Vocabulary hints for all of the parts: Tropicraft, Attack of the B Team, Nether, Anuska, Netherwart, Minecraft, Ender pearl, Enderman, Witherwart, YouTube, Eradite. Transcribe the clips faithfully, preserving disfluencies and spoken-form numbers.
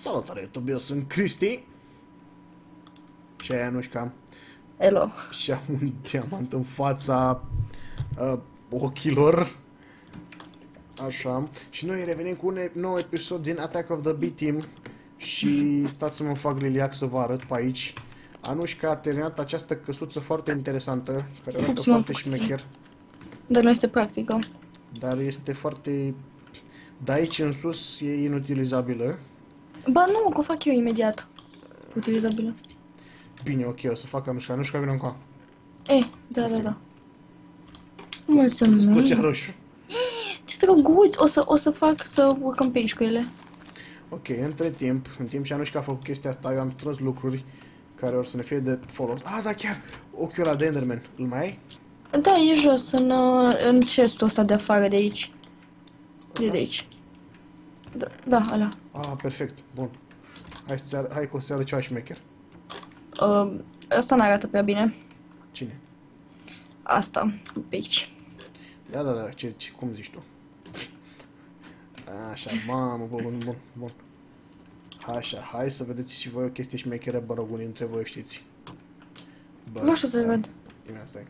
Salutare, YouTube, eu sunt Cristi. Și aia nu știu cam. Hello. Și am un diamant în fața uh, ochilor. Așa. Și noi revenim cu un nou episod din Attack of the B Team. Și stați să mă fac liliac să vă arăt pe aici. Anușca a terminat această căsuță foarte interesantă, care arată foarte șmecher. Dar nu este practică. Dar este foarte... Dar aici în sus e inutilizabilă. Ba nu, că o fac eu imediat. Utilizabilă. Bine, ok, o să fac Anușca. Anușca, vină încoa. E, da, okay. da, da. Mulțumesc. Îți plăcea roșu. Ce drăguț! O să, o să fac să urcăm pe aici cu ele. Ok, între timp, în timp ce Anușca a făcut chestia asta, eu am strâns lucruri care or să ne fie de folos. Ah, da, chiar! Ochiul ăla de Enderman, îl mai ai? Da, e jos, în, în chestul ăsta de afară de aici. Asta? De, de aici. Da, da, ala. Ah, perfect, bun. Hai, să hai că o să arăt ceva șmecher. Uh, asta n-arată prea bine. Cine? Asta, pe aici. Da, da, da, ce, ce, cum zici tu? Așa, mamă, bun, bun, bun. Așa, hai să vedeți și voi o chestie șmecheră, bărăgunii, între voi știți. Bă, nu știu să văd. Bine, asta e.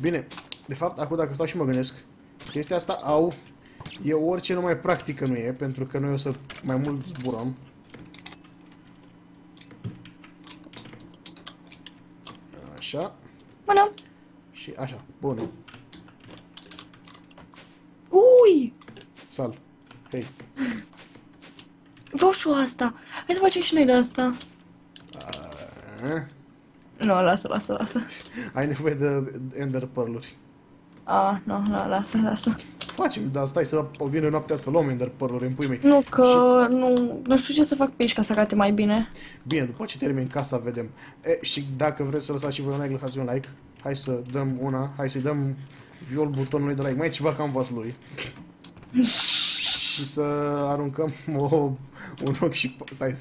Bine, de fapt, acum dacă stau și mă gândesc, chestia asta au, e orice numai practică nu e, pentru că noi o să mai mult zburăm. Așa. Bună! Și așa, bună. Ui! Sal, hei. Vreau și eu asta. Hai să facem și noi de asta. A... Nu, lasă, lasă, lasă. Ai nevoie de ender pearl-uri. Ah, nu, nu, lasă, lasă. Facem, dar stai să vină noaptea să luăm ender pearl-uri în pui mei. Nu, că și... nu, nu știu ce să fac pe aici ca să arate mai bine. Bine, după ce termin casa, vedem. E, și dacă vreți să lăsați și voi un like, lăsați un like. Hai să dăm una, hai să-i dăm viol butonului de like. Mai e ceva cam vas lui. Și să aruncăm o, un ochi și... Stai,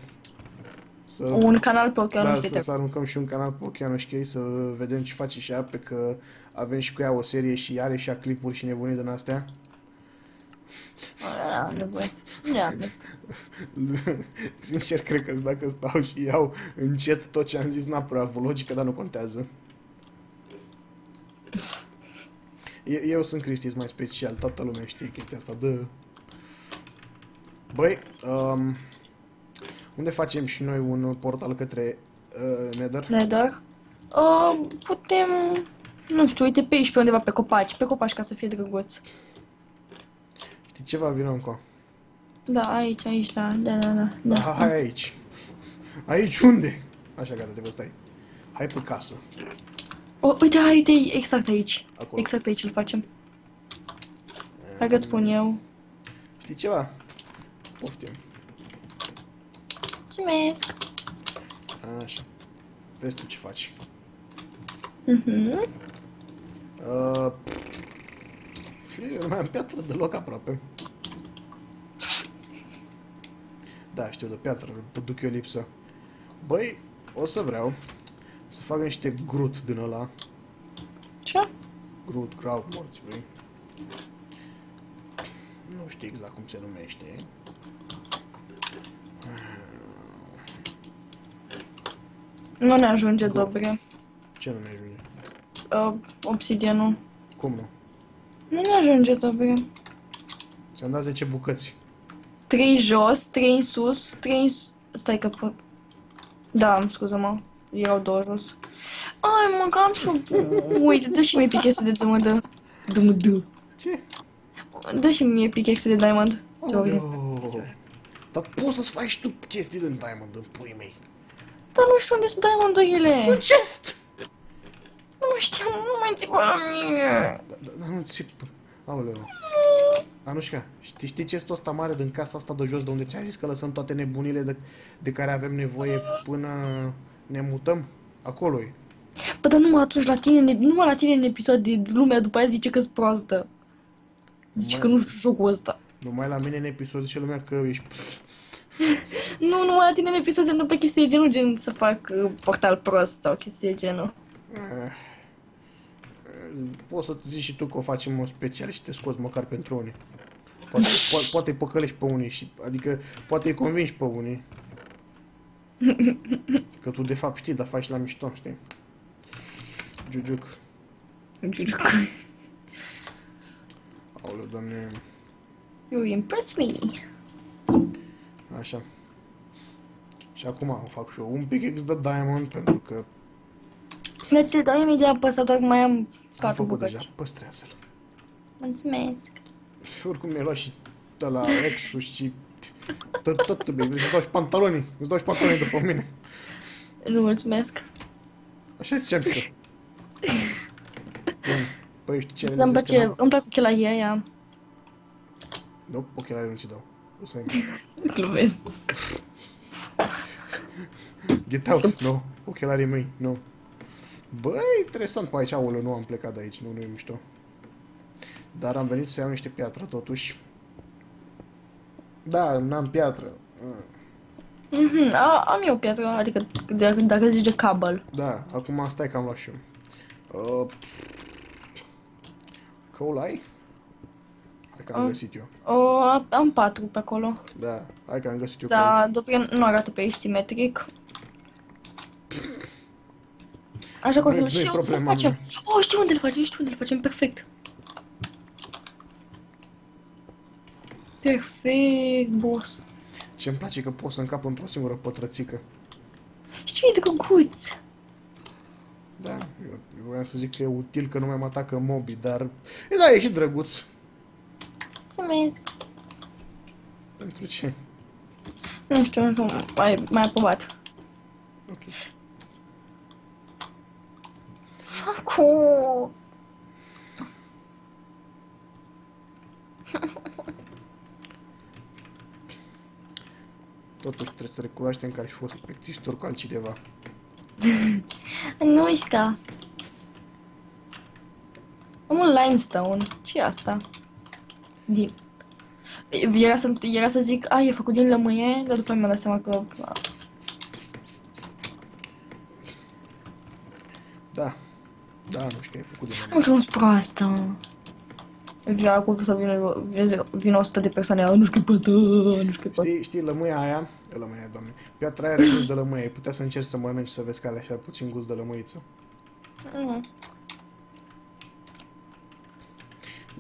să, un canal pe ochianul, da, să, să aruncăm și un canal pe ochianul, știi, să vedem ce face și ea, pe că avem și cu ea o serie și are și ea clipuri și nebunii din astea. Da, nevoie. Da. Sincer, cred că dacă stau și iau încet tot ce am zis, n-a prea avut logică, dar nu contează. Eu, eu sunt Cristi, mai special, toată lumea știe chestia asta, dă. Băi, um, unde facem și noi un portal către uh, Nether? Nether? Uh, putem, nu știu, uite pe aici, pe undeva, pe copaci, pe copaci ca să fie drăguț. Știi ceva, vină încă? Da, aici, aici, da, da, da, da. da hai, hai aici. Aici unde? Așa, gata, te vă stai. Hai pe casă. O, uite, hai, uite, exact aici. Acolo. Exact aici îl facem. Hai că-ți spun eu. Știi ceva? Poftim. Mulțumesc! Așa. Vezi tu ce faci. Mhm. Uh, și eu nu mai am piatră deloc aproape. Da, știu, de piatră, duc eu lipsă. Băi, o să vreau să fac niște grut din ăla. Ce? Grut, grav, morți, vrei? Nu știu exact cum se numește. Nu ne ajunge dobre. Ce nu ne ajunge? Uh, obsidianul. Cum nu? Nu ne ajunge dobre. Ți-am dat zece bucăți. trei jos, trei în sus, trei în sus. Stai că pot. Da, scuză-mă. Erau două jos. Ai, mă, că am și uite, dă și mie pickaxe-ul de diamond. Dumă. Ce? Dă și mie pickaxe-ul de diamond. Dar poți să-ți faci tu chestii din diamond, în puii mei. Dar nu știu unde sunt diamond-urile. Un chest! Nu știu, nu mai țipă la mine. Dar nu țipă. Aoleu. Anușca, știi, știi chestul ăsta mare din casa asta de jos, de unde ți-am zis că lăsăm toate nebunile de, de care avem nevoie până ne mutăm? Acolo-i. Bă, dar numai atunci la tine, numai la tine în episod, de lumea după aia zice că-s proastă. Zice mai... că nu știu jocul ăsta. Numai la mine în episod zice lumea că ești... Nu, numai la tine în episod se întâmplă chestii de genul, gen să fac uh, portal prost sau chestii de genul. Poți să zici și tu că o facem în special și te scoți măcar pentru unii. Poate, po- poate îi păcălești pe unii și, adică, poate îi convingi pe unii. Că tu de fapt știi, dar faci la mișto, știi? Giugiuc. Giugiuc. Aoleu, doamne. You impress me. Așa. Și acum fac și eu un pickaxe de diamond pentru că... Deci ți-l dau imediat pe ăsta, doar că mai am patru bucăți. Am făcut deja, păstrează-l. Mulțumesc. Și oricum mi-ai luat și de la Exus și... Tot, tot, tot, îți dau și pantalonii, îți dau și pantalonii după mine. Nu, mulțumesc. Așa ziceam și eu. Păi, știi ce le zic că n-am? Îmi plac ochelarii aia. Nu, ochelarii nu ți dau. O să-i mă. Glumesc. Get out, nu. Ochelarii măi, nu. Băi, interesant pe aici, aoleu, nu am plecat de aici, nu, nu e mișto. Dar am venit să iau niște piatră, totuși. Da, n-am piatră. Mm-hmm, a, am eu piatră, adică de, dacă zici de cabal. Da, acum stai că am luat și eu. Uh, Coal ai? Hai că am, am găsit eu. O, am patru pe acolo. Da, hai că am găsit eu. Da, după nu arată pe aici simetric. Așa că o să-l și eu să-l facem. Oh, știu unde-l facem, știu unde-l facem, perfect. Perfect, boss. Ce-mi place că pot să încap într-o singură pătrățică. Și ce mi-e drăguț. Da, eu, eu voiam să zic că e util că nu mai mă atacă mobii, dar... E, da, e și drăguț. Mulțumesc. Pentru ce? Nu știu, nu mai, mai aprobat. Ok. Facu! Totuși trebuie să recunoaștem că ar fi fost plictisitor cu altcineva. Nu ăsta. Am un limestone. Ce-i asta? Din... Era să, era să zic, a, e făcut din lămâie, dar după mi-am dat seama că... Da. Da, nu știu, e făcut din lămâie. Am ajuns proastă. Vine acum să vină, vină o sută de persoane, nu știu pe asta, nu știu pe asta. Știi, știi, lămâia aia, lămâia, doamne, piatra aia are gust de lămâie, putea să încerci să mănânci și să vezi că are așa puțin gust de lămâiță. Mm.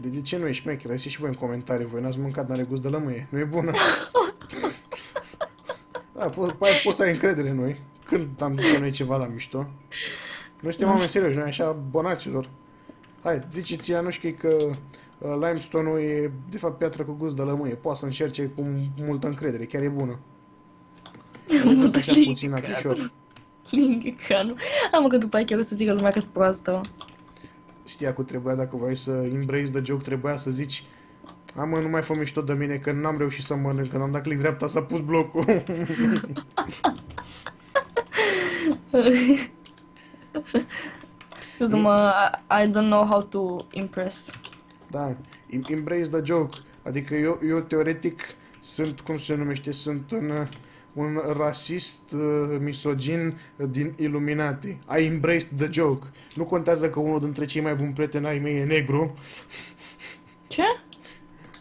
De, de ce nu e șmecheră? Ziceți și voi în comentarii, voi n-ați mâncat, n-are gust de lămâie, nu e bună. Da, poți po să ai încredere în noi, când am zis că noi ceva la mișto. Noi suntem oameni serioși, noi așa abonaților. Hai, ziceți Ianușchi că... Limestone-ul e, de fapt, piatră cu gust de lămâie. Poate să încerce cu multă încredere, chiar e bună. Multă încredere. Lingicanu. Am că după aia chiar o să zică lumea că-s proastă. Știa că trebuia, dacă voiai să embrace the joke, trebuia să zici amă, nu mai fă mișto de mine, că n-am reușit să mănânc, că n-am dat click dreapta, s-a pus blocul. Scuze-mă, I don't know how to impress. Da, embrace the joke, adică eu, eu teoretic sunt, cum se numește, sunt un, un rasist uh, misogin din Illuminati. I embraced the joke. Nu contează că unul dintre cei mai buni prieteni ai mei e negru. Ce?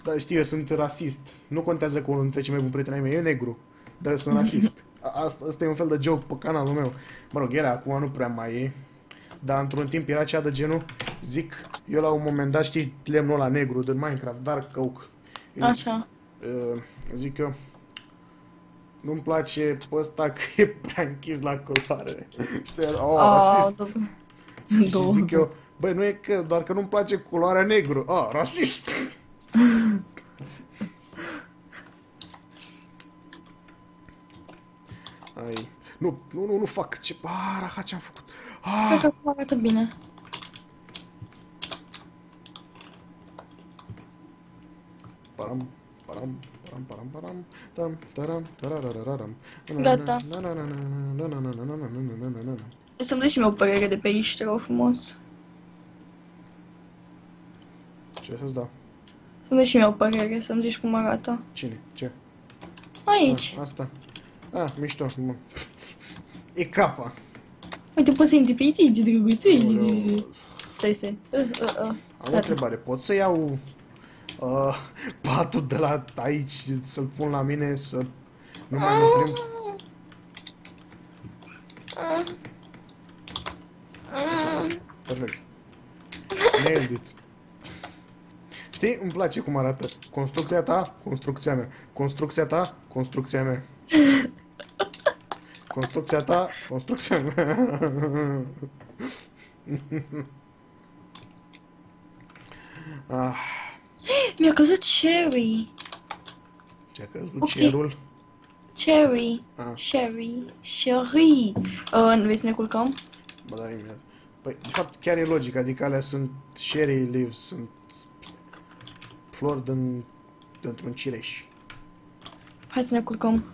Da, știu, eu sunt rasist. Nu contează că unul dintre cei mai buni prieteni ai mei e negru, dar eu sunt rasist. Asta, asta e un fel de joke pe canalul meu. Mă rog, era, acum nu prea mai e. Dar într-un timp era cea de genul, zic, eu la un moment dat, știi, lemnul ăla negru din Minecraft, Dark Oak. Eu, așa. Uh, zic eu, nu-mi place pe ăsta că e prea închis la culoare. Știi, oh, rasist. Și zic eu, băi, nu e că, doar că nu-mi place culoarea negru. Ah, rasist! Ai. Nu, nu, nu, nu fac ce... Ah, rahat ce-am făcut. Ah. Sper că acum arată bine. Param, param, param, param, param, tam, taram, tarararararam. Gata. Să-mi dai și mie o părere de pe aici, te rog frumos. Ce să-ți dau? Să-mi dai și mie o părere, să-mi zici cum arată. Cine? Ce? Aici. A, asta. Ah, mișto, mă. E capa. Uite, poți să intri pe aici, aici, drăguței. Stai, stai. Am o întrebare, pot să iau uh, patul de la aici, să-l pun la mine, să nu mai mă prim. Perfect. Nailed it. Știi, îmi place cum arată. Construcția ta, construcția mea. Construcția ta, construcția mea. Construcția ta, construcția mea. Ah. Mi-a căzut cherry. Ce-a căzut cerul? Cherry, ah. Cherry, cherry. Uh, nu vrei să ne culcăm? Bă, da, imediat. Păi, de fapt, chiar e logic, adică alea sunt cherry leaves, sunt flori din, dintr-un cireș. Hai să ne culcăm.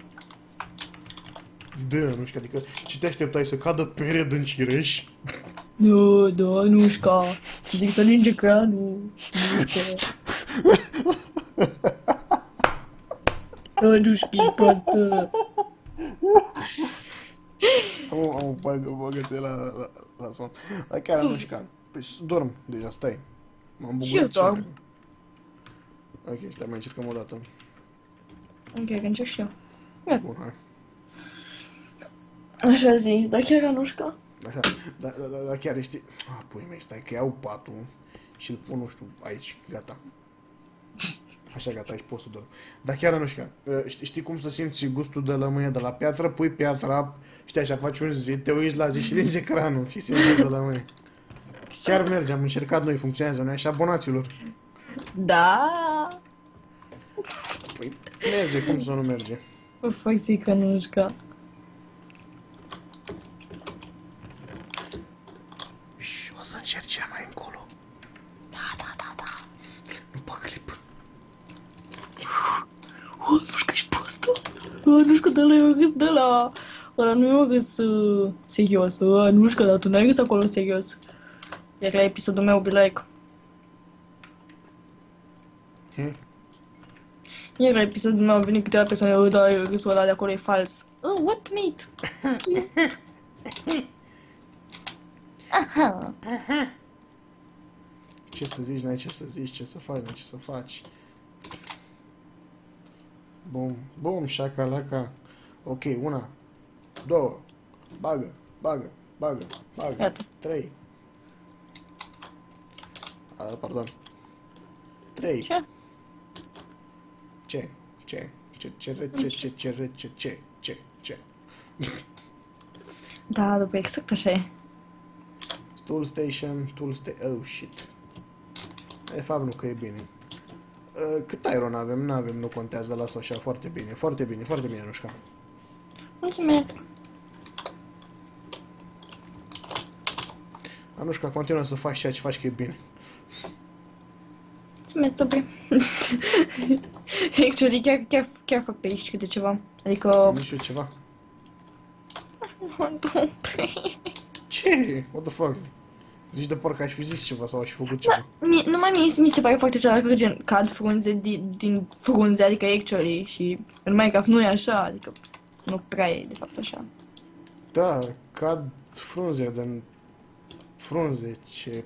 Da, Anușca, adică ce te așteptai, să cadă pere din cireș? Nu, da, Anușca, zic să linge creanul. Anușca, e prostă. Am bagă, bagă-te la, la, la somn. Hai chiar, Anușca, păi dorm deja, stai. M-am bugurat și eu. Ok, stai, mai încercăm o dată. Ok, că încerc și eu. Bun, hai. Așa zi, dar chiar Anușca? Așa, dar da, da, da, chiar știi... Ah, pui mei, stai că iau patul și îl pun, nu știu, aici, gata. Așa, gata, aici pot să dorm. Dar chiar Anușca, știi, știi cum să simți gustul de lămâie de la piatră? Pui piatra, știi așa, faci un zi, te uiți la zi și lingi ecranul și simți gustul de lămâie. Chiar merge, am încercat noi, funcționează, nu-i așa, abonaților? Da. Păi merge, cum să nu merge? O fac zic Anușca. Încerci mai încolo. Da, da, da, da. Nu bag clip. Oh, nu știu că ești prostă. Oh, nu știu că de-ala eu gâs de-ala. Ăla nu eu gâs uh, serios. Oh, nu știu că, dar tu n-ai gâs acolo serios. Iar la episodul meu, be like. Hmm? Iar la episodul meu au venit câteva persoane. Oh, da, eu gâsul ăla de acolo e fals. Oh, what mate? Aha. Aha. Ce să zici, n-ai ce să zici, ce să faci, n-ai ce să faci. Bum, bum, șacalaca. Ok, una, două, bagă, bagă, bagă, bagă, iată. Trei. A, pardon. Trei. Ce? Ce? Ce? Ce? Ce? Ce? Ce? Ce? Ce? Ce? Ce? Ce? Da, după exact așa e. Tool station, tool station, oh shit. E fapt nu că e bine. Cât iron avem? N-avem, nu contează, las-o așa, foarte bine, foarte bine, foarte bine, Anușca. Mulțumesc. Anușca, continuă să faci ceea ce faci că e bine. Mulțumesc, dobre. Actually, chiar, chiar, chiar fac pe aici câte ceva, adică... Nu știu ceva. Ce? What the fuck? Zici de parcă aș fi zis ceva sau aș fi făcut ceva. Da, mi, numai mie mi se pare foarte ciudat că gen cad frunze din, din frunze, adică actually, și în Minecraft nu e așa, adică nu prea e de fapt așa. Da, cad frunze din frunze, ce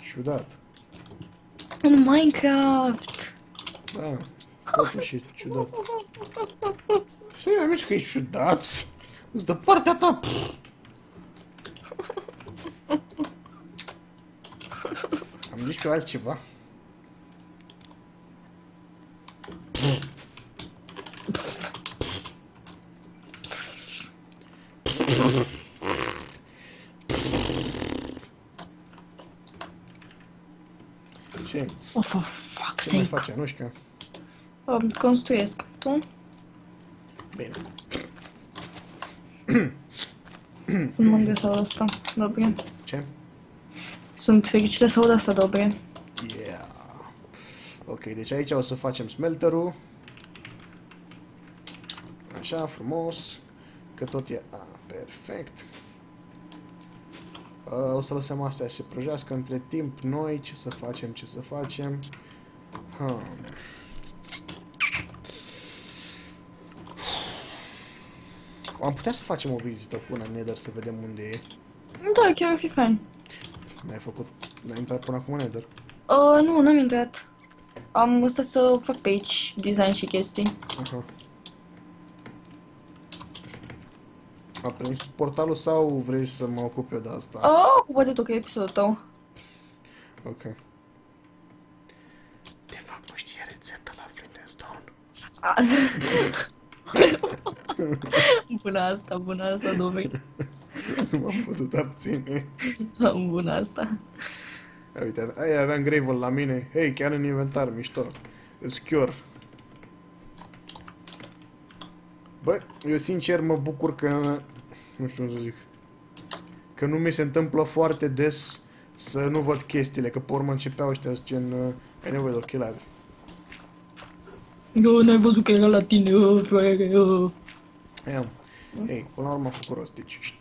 ciudat. În Minecraft. Da, totuși e ciudat. Și eu am zis că e ciudat, îți dă partea ta. Pff. Am zis pe altceva. Ce? Oh, for fuck's sake. Ce mai faci, Anușca? Um, construiesc. Tu? Bine. Sunt mândră să aud asta, dobre. Ce? Sunt fericită să aud asta, dobre. Yeah. Ok, deci aici o să facem smelterul. Așa, frumos. Că tot e... A, perfect. O să lăsăm astea să se prăjească între timp. Noi ce să facem, ce să facem. Hmm. Am putea să facem o vizită până în Nether să vedem unde e. Da, chiar ar fi fain. N-ai făcut... n-ai intrat până acum în Nether? Uh, nu, n-am intrat. Am stat să fac pe aici design și chestii. Aha. A prins portalul sau vrei să mă ocup eu de asta? Oh, ocupă-te tu, că e episodul tău. Ok. De fapt, nu știe rețeta la Flintstone. Bună asta, bună asta, domnule. Nu m-am putut abține. Bună asta. Uite, aia aveam gravel la mine. Hei, chiar în inventar, mișto. Îți chior. Bă, eu sincer mă bucur că, nu știu cum să zic, că nu mi se întâmplă foarte des să nu văd chestiile, că pe urmă începeau ăștia, gen, ai nevoie de ochelari. Eu n-ai văzut că era la tine, eu, fraiere, eu. Ei, hey, până la urmă am făcut rostici.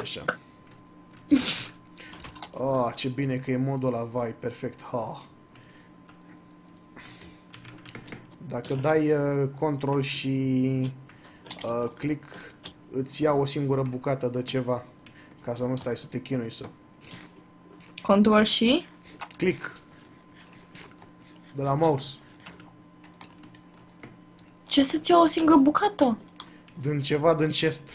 Așa. Ah, ce bine că e modul ăla, vai, perfect, ha. Dacă dai uh, control și uh, click, îți ia o singură bucată de ceva, ca să nu stai să te chinui să... Control și? Click. De la mouse. Ce să-ți ia o singură bucată? Din ceva din chest.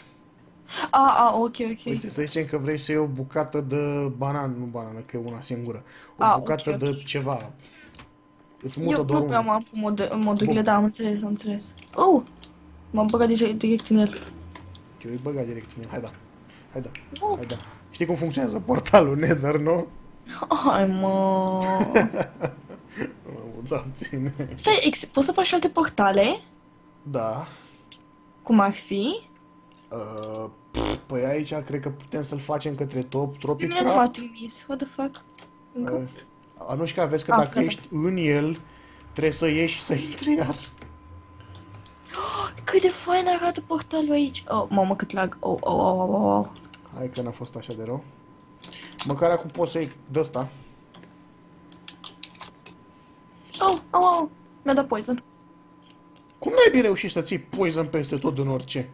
A, a, ok, ok. Uite, să zicem că vrei să iei o bucată de banan, nu banană, că e una singură. O a, bucată okay, okay. de ceva. Îți mută doar unul. Eu nu prea am mod modurile, dar am înțeles, am înțeles. Oh! M-am băgat direct în el. Eu îi băgat direct în el, hai da. Hai da, oh. hai da. Știi cum funcționează portalul Nether, nu? Hai mă. Da, ține. Stai, poți să faci alte portale? Da. Cum ar fi? Uh, pf, păi aici cred că putem să-l facem către top, Tropicraft. Mine nu m-a trimis, what the fuck? Încă? Uh. Anușca, vezi că ah, dacă ești da. în el, trebuie să ieși și să intri iar. Cât de fain arată portalul aici! Oh, mamă, cât lag! Oh, oh, oh, oh, oh. Hai că n-a fost așa de rău. Măcar acum poți să iei de-asta. Oh, oh, oh. Mi-a dat poison. Cum n-ai bine reușit să ții poison peste tot din orice?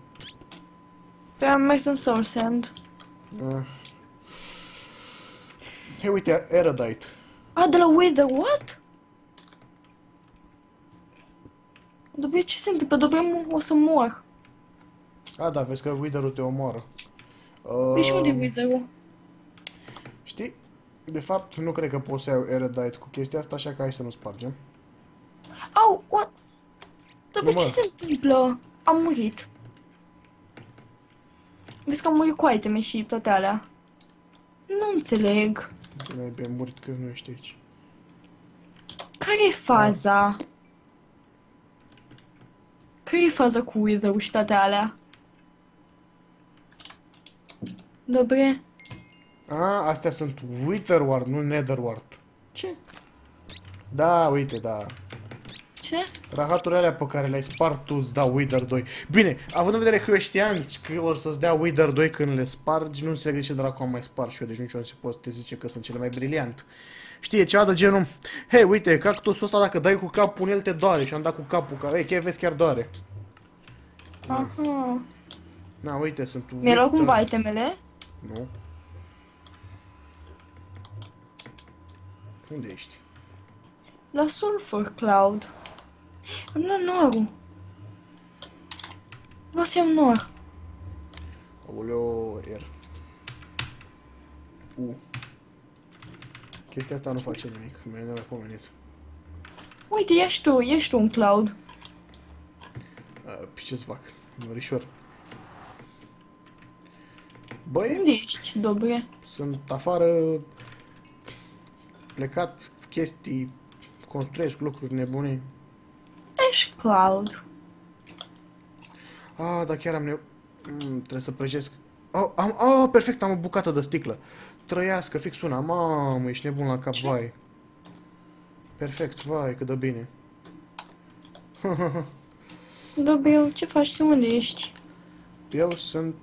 Păi am mers în soul sand. Uh. Hei, uite, Eradite. A, de la Witherwart? De obicei ce se întâmplă? De obicei o să mor. A, da, vezi că Wither-ul te omoară. Păi și unde e Wither-ul? Știi? De fapt, nu cred că poți să iau Eradite cu chestia asta, așa că hai să nu spargem. Au, what? De obicei ce se întâmplă? Am murit. Vezi că am murit cu iteme și toate alea. Nu înțeleg. Nu ai bine murit că nu ești aici. Care e faza? Care e faza cu Wither-ul și toate alea? Dobre? Ah, astea sunt Witherwart, nu Netherwart. Ce? Da, uite, da. Ce? Rahaturile alea pe care le-ai spart tu îți dau Wither doi. Bine, având în vedere că eu știam că or să-ți dea Wither doi când le spargi, nu înțeleg de ce dracu am mai spart și eu, deci nici eu nu se poate te zice că sunt cele mai briliant. Știi, ceva de genul, hei, uite, cactusul ăsta dacă dai cu capul în el te doare și am dat cu capul, ca... ei, chiar vezi, chiar doare. Aha. Na, uite, sunt... Mi-ai luat cumva itemele? Nu. Unde ești? La Sulfur Cloud. Am luat norul. Vreau să iau nor. Aoleo, R. U. Chestia asta nu face nimic, mi-a recomendat. Uite, ești tu, ești tu un cloud. Uh, ce-ți fac? Norișor. Băi... Unde ești, dobre? Sunt afară... Plecat, chestii... Construiesc lucruri nebune. Ești cloud. Ah, dar chiar am ne... Mm, trebuie să prăjesc. Oh, am... oh, perfect, am o bucată de sticlă. Trăiască, fix una. Mamă, ești nebun la cap, vai. Perfect, vai, cât de bine. Dobiu, ce faci? Unde ești? Eu sunt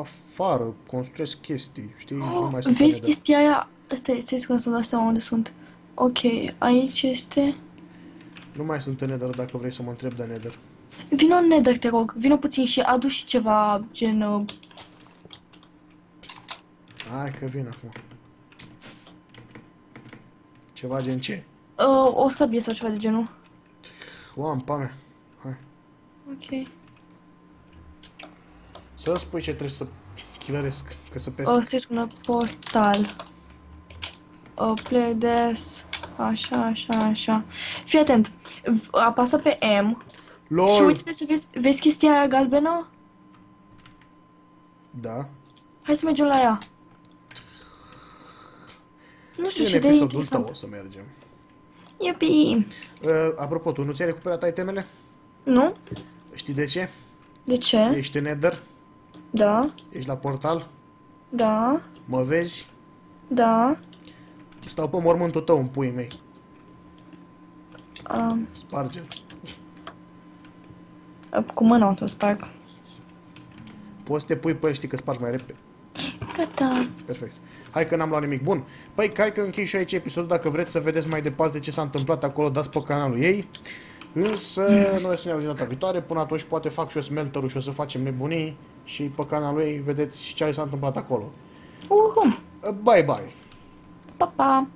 afară, construiesc chestii, știi? Oh, nu mai vezi chestia aia? Stai, stai, stai, să-mi dau seama unde sunt. Ok, aici este... Nu mai sunt în Nether, dacă vrei să mă întreb de Nether. Vino în Nether, te rog. Vino puțin și adu și ceva, gen... Hai că vin acum. Ceva gen ce? uh, o sabie sau ceva de genul. O am, pane. Hai. Ok. Să spui ce trebuie să chilaresc, că să pesc. O să-ți un portal. O play des. Așa, așa, așa. Fii atent. Apasă pe M. Lol. Și uite să vezi, vezi chestia aia galbenă? Da. Hai să mergem la ea. Nu știu ce de interesant. O să mergem. Iubi. Uh, apropo, tu nu ți-ai recuperat itemele? Nu. Știi de ce? De ce? Ești în Nether? Da. Ești la portal? Da. Mă vezi? Da. Stau pe mormântul tău în puii mei. Um. Sparge-l. Cu mâna o să sparg. Poți să te pui pe el, știi că spargi mai repede. Gata. Perfect. Hai că n-am luat nimic. Bun. Păi, hai că închei și aici episodul. Dacă vreți să vedeți mai departe ce s-a întâmplat acolo, dați pe canalul ei. Însă, noi să ne auzim data viitoare. Până atunci, poate fac și eu smelterul și o să facem nebunii. Și pe canalul ei vedeți ce s-a întâmplat acolo. Uhu. Bye, bye. Pa, pa.